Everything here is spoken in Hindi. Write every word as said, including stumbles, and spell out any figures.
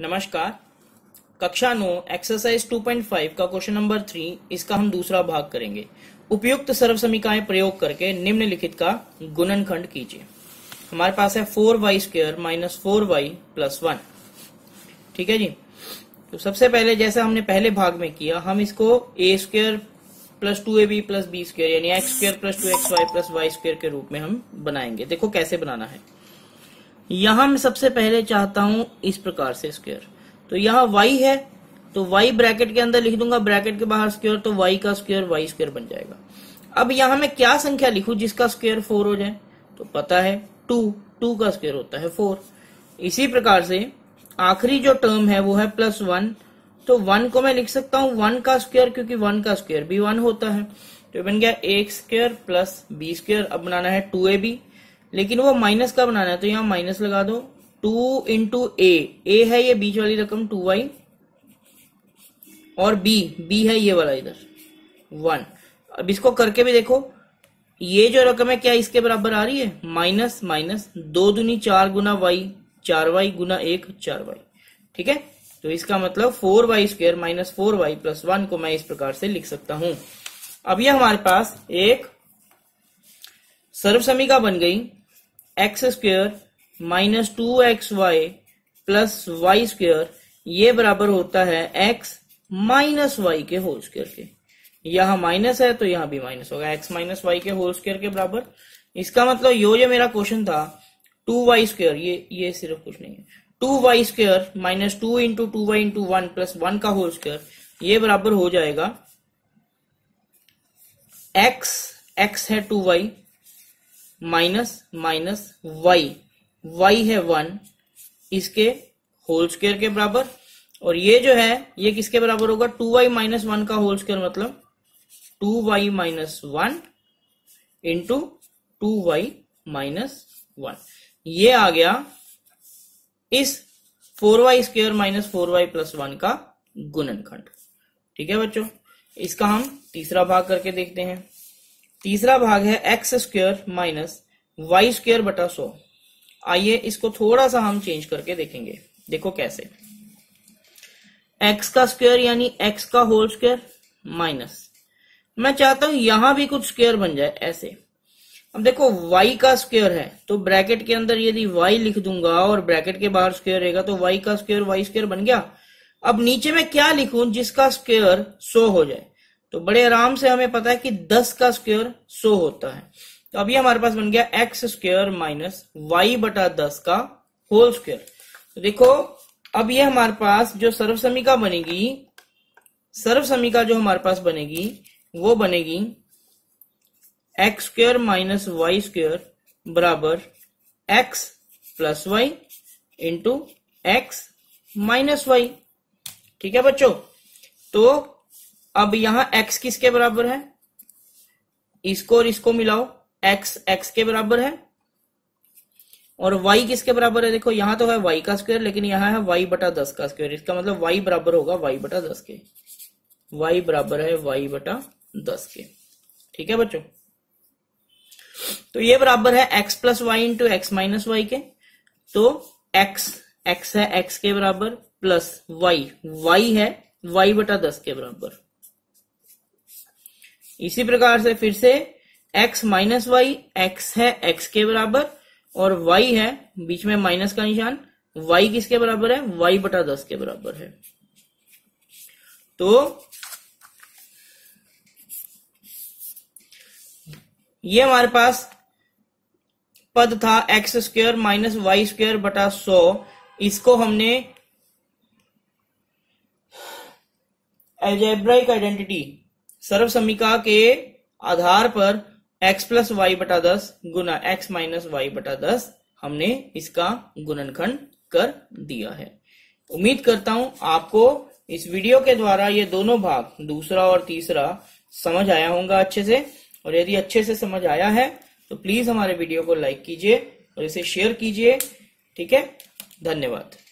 नमस्कार। कक्षा नौ एक्सरसाइज टू पॉइंट फाइव का क्वेश्चन नंबर थ्री, इसका हम दूसरा भाग करेंगे। उपयुक्त सर्वसमीकाएं प्रयोग करके निम्नलिखित का गुणनखंड कीजिए। हमारे पास है four y square minus four y plus one. ठीक है जी। तो सबसे पहले जैसा हमने पहले भाग में किया, हम इसको a square plus two a b plus b square यानी x square plus two x y plus y square के रूप में हम बनाएंगे। देखो कैसे बनाना है। यहां मैं सबसे पहले चाहता हूं इस प्रकार से स्क्वायर। तो यहां y है तो y ब्रैकेट के अंदर लिख दूंगा, ब्रैकेट के बाहर स्क्वायर, तो y का स्क्वायर y स्क्वायर बन जाएगा। अब यहां मैं क्या संख्या लिखूं जिसका स्क्वायर फोर हो जाए, तो पता है टू, टू का स्क्वायर होता है फोर। इसी प्रकार से आखिरी जो टर्म है वो है प्लस वन, तो वन को मैं लिख सकता हूं वन का स्क्वायर, क्योंकि वन का स्क्वायर भी वन होता है। तो बन गया एक स्क्वायर प्लस बी स्क्वायर। अब बनाना है टू ए बी, लेकिन वो माइनस का बनाना है तो यहाँ माइनस लगा दो। टू इंटू ए, ए है ये बीच वाली रकम टू वाई, और बी बी है ये वाला इधर वन। अब इसको करके भी देखो, ये जो रकम है क्या इसके बराबर आ रही है, माइनस माइनस दो दूनी चार गुना वाई, चार वाई गुना एक चार वाई। ठीक है। तो इसका मतलब four y square minus four y plus one को मैं इस प्रकार से लिख सकता हूं। अब ये हमारे पास एक सर्वसमीका बन गई x square minus two x y plus y square, ये बराबर होता है एक्स माइनस वाई के होल स्क्वायर के। यहाँ माइनस है तो यहाँ भी माइनस होगा, एक्स माइनस वाई के होल स्क्वायर के बराबर। इसका मतलब यो जो मेरा क्वेश्चन था टू वाई स्क्वायर, ये ये सिर्फ कुछ नहीं है, two y square minus two into two y into one plus one का होल स्क्वायर, ये बराबर हो जाएगा एक्स, एक्स है two y minus minus y, y है वन, इसके होल स्क्वायर के बराबर। और ये जो है ये किसके बराबर होगा, टू वाई माइनस वन का होल स्क्वायर, मतलब two y minus one into two y minus one. ये आ गया इस four y square minus four y plus one का गुणनखंड। ठीक है बच्चों, इसका हम तीसरा भाग करके देखते हैं। तीसरा भाग है x square minus y square बटा सौ। आइए इसको थोड़ा सा हम चेंज करके देखेंगे। देखो कैसे, एक्स का स्क्वायर यानी एक्स का होल स्क्वायर माइनस, मैं चाहता हूं यहां भी कुछ स्क्वायर बन जाए ऐसे। अब देखो वाई का स्क्वायर है तो ब्रैकेट के अंदर यदि वाई लिख दूंगा और ब्रैकेट के बाहर स्क्वायर रहेगा तो वाई का स्क्वायर वाई स्क्वायर बन गया। अब नीचे में क्या लिखूं जिसका स्क्वायर सौ हो जाए, तो बड़े आराम से हमें पता है कि दस का स्क्वायर सौ होता है। तो अभी हमारे पास बन गया एक्स स्क्वायर माइनस वाई बटा दस का होल स्क्वायर। तो देखो अब ये हमारे पास जो सर्वसमीका बनेगी, सर्वसमीका जो हमारे पास बनेगी वो बनेगी x square minus y square बराबर x plus y into x minus y. ठीक है बच्चों। तो अब यहां x किसके बराबर है, इसको और इसको मिलाओ, x x के बराबर है और y किसके बराबर है। देखो यहां तो है y का स्क्वायर लेकिन यहां है y बटा दस का स्क्वायर, इसका मतलब y बराबर होगा y बटा दस के, y बराबर है y बटा दस के। ठीक है बच्चों। तो ये बराबर है x plus y into x minus y के। तो x x है x के बराबर प्लस y y है y बटा दस के बराबर। इसी प्रकार से फिर से x माइनस वाई, x है x के बराबर और y है बीच में माइनस का निशान, y किसके बराबर है y बटा दस के बराबर है। तो ये हमारे पास पद था x square minus y square बटा सौ, इसको हमने अलजेब्राइक आइडेंटिटी सर्वसमीका के आधार पर x प्लस वाई बटा दस गुना x माइनस वाई बटा दस हमने इसका गुणनखंड कर दिया है। उम्मीद करता हूं आपको इस वीडियो के द्वारा ये दोनों भाग दूसरा और तीसरा समझ आया होगा अच्छे से, और यदि अच्छे से समझ आया है तो प्लीज हमारे वीडियो को लाइक कीजिए और इसे शेयर कीजिए। ठीक है, धन्यवाद।